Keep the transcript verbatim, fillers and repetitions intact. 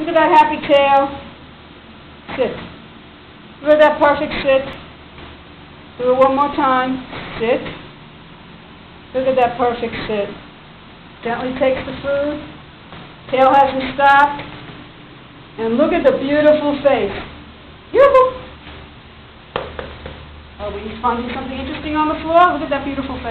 Look at that happy tail. Sit. Look at that perfect sit. Do it one more time. Sit. Look at that perfect sit. Gently takes the food. Tail hasn't stopped. And look at the beautiful face. Beautiful. Oh, he's finding something interesting on the floor. Look at that beautiful face.